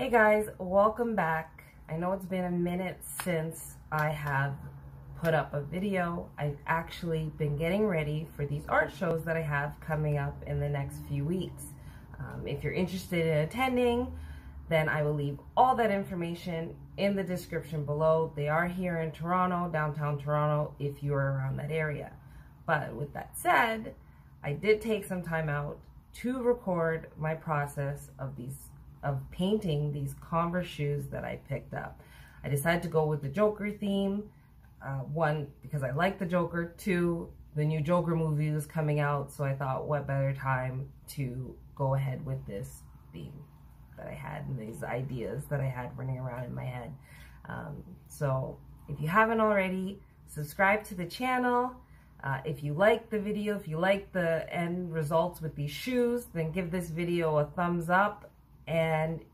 Hey guys, welcome back. I know it's been a minute since I have put up a video. I've actually been getting ready for these art shows that I have coming up in the next few weeks. If you're interested in attending, then I will leave all that information in the description below. They are here in Toronto, downtown Toronto, if you're around that area. But with that said, I did take some time out to record my process of painting these Converse shoes that I picked up. I decided to go with the Joker theme, one, because I like the Joker, two, the new Joker movie was coming out, so I thought what better time to go ahead with this theme that I had and these ideas that I had running around in my head. So if you haven't already, subscribe to the channel. If you like the video, if you like the end results with these shoes, then give this video a thumbs up. And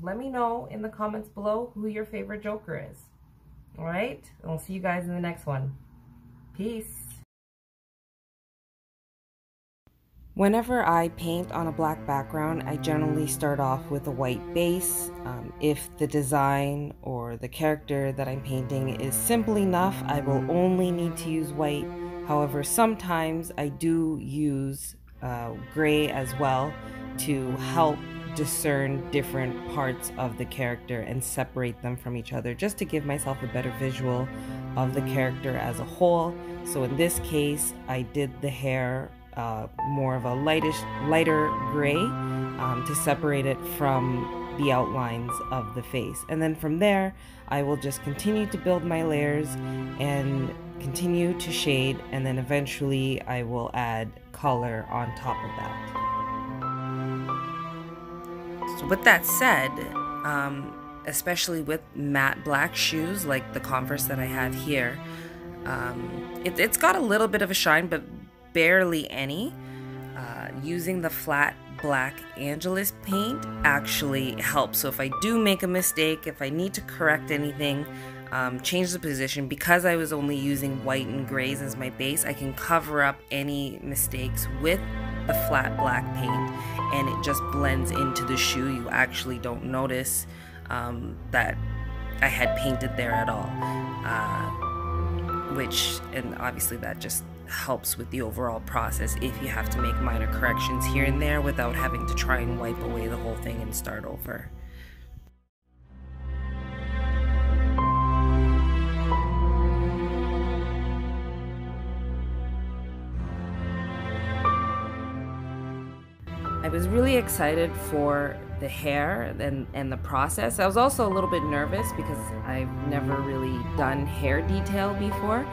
let me know in the comments below who your favorite Joker is. All right? And we'll see you guys in the next one. Peace. Whenever I paint on a black background, I generally start off with a white base. If the design or the character that I'm painting is simple enough, I will only need to use white. However, sometimes I do use gray as well to help discern different parts of the character and separate them from each other, just to give myself a better visual of the character as a whole. So in this case, I did the hair more of a lighter gray to separate it from the outlines of the face. And then from there, I will just continue to build my layers and continue to shade, and then eventually I will add color on top of that. So with that said, especially with matte black shoes like the Converse that I have here, it's got a little bit of a shine, but barely any. Using the flat black Angelus paint actually helps. So if I do make a mistake, if I need to correct anything, change the position, because I was only using white and grays as my base, I can cover up any mistakes with the flat black paint, and it just blends into the shoe. You actually don't notice that I had painted there at all, and obviously that just helps with the overall process if you have to make minor corrections here and there without having to try and wipe away the whole thing and start over. I was really excited for the hair and the process. I was also a little bit nervous because I've never really done hair detail before.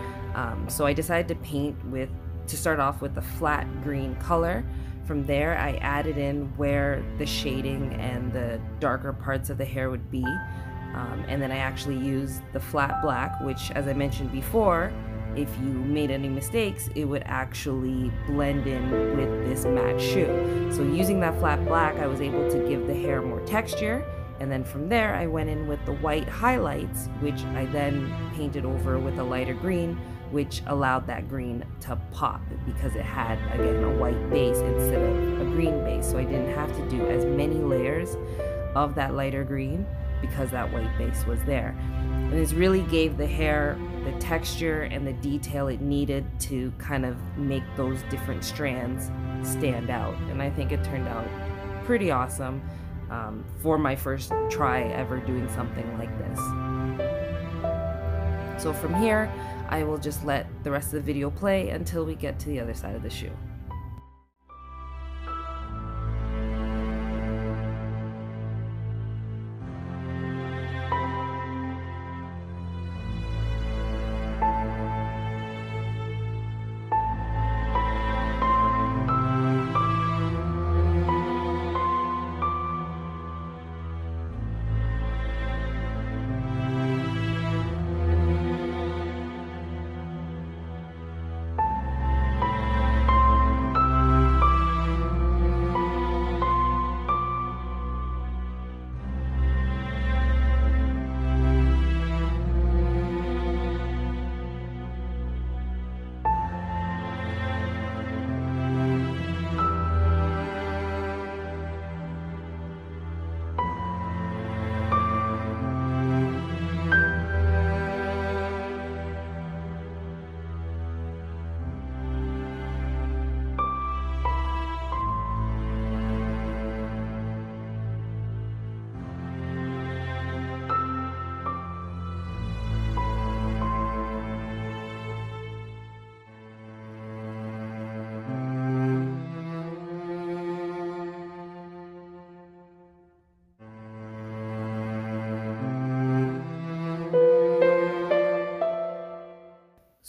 So I decided to start off with a flat green color. From there, I added in where the shading and the darker parts of the hair would be. And then I actually used the flat black, which, as I mentioned before, if you made any mistakes, it would actually blend in with this matte shoe. So using that flat black, I was able to give the hair more texture. And then from there, I went in with the white highlights, which I then painted over with a lighter green, which allowed that green to pop because it had, again, a white base instead of a green base. So I didn't have to do as many layers of that lighter green because that white base was there. And this really gave the hair the texture and the detail it needed to kind of make those different strands stand out. And I think it turned out pretty awesome for my first try ever doing something like this. So from here, I will just let the rest of the video play until we get to the other side of the shoe.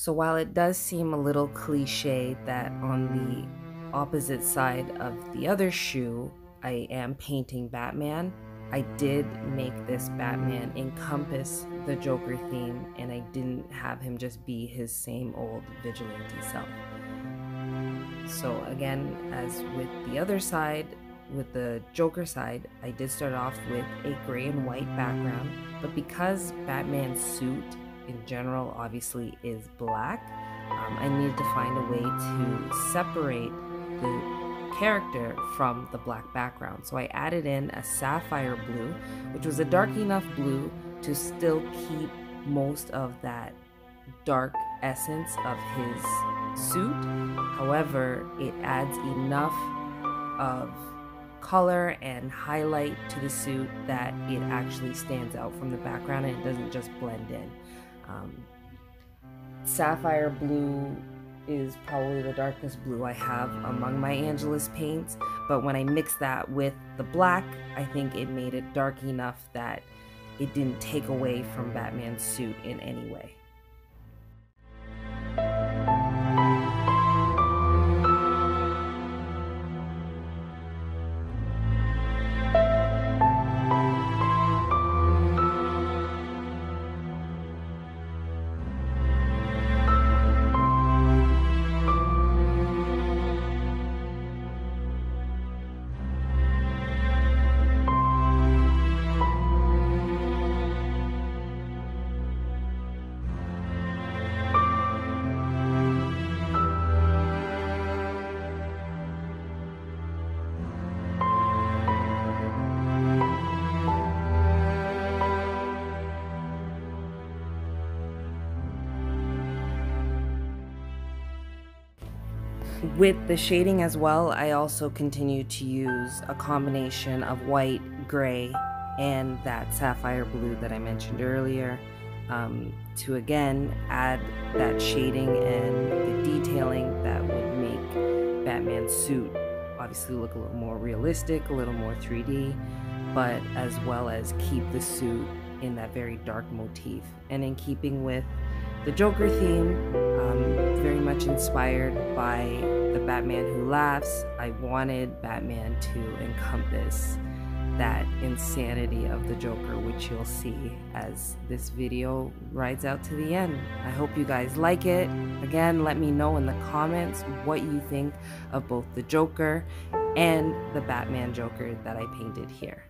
So while it does seem a little cliche that on the opposite side of the other shoe, I am painting Batman, I did make this Batman encompass the Joker theme, and I didn't have him just be his same old vigilante self. So again, as with the other side, with the Joker side, I did start off with a gray and white background, but because Batman's suit in general obviously is black, I needed to find a way to separate the character from the black background. So I added in a sapphire blue, which was a dark enough blue to still keep most of that dark essence of his suit. However, it adds enough of color and highlight to the suit that it actually stands out from the background and it doesn't just blend in. Sapphire blue is probably the darkest blue I have among my Angelus paints, but when I mixed that with the black, I think it made it dark enough that it didn't take away from Batman's suit in any way. With the shading as well, I also continue to use a combination of white, gray, and that sapphire blue that I mentioned earlier to again add that shading and the detailing that would make Batman's suit obviously look a little more realistic, a little more 3D, but as well as keep the suit in that very dark motif. And in keeping with the Joker theme, very much inspired by The Batman Who Laughs, I wanted Batman to encompass that insanity of the Joker, which you'll see as this video rides out to the end. I hope you guys like it. Again, let me know in the comments what you think of both the Joker and the Batman Joker that I painted here.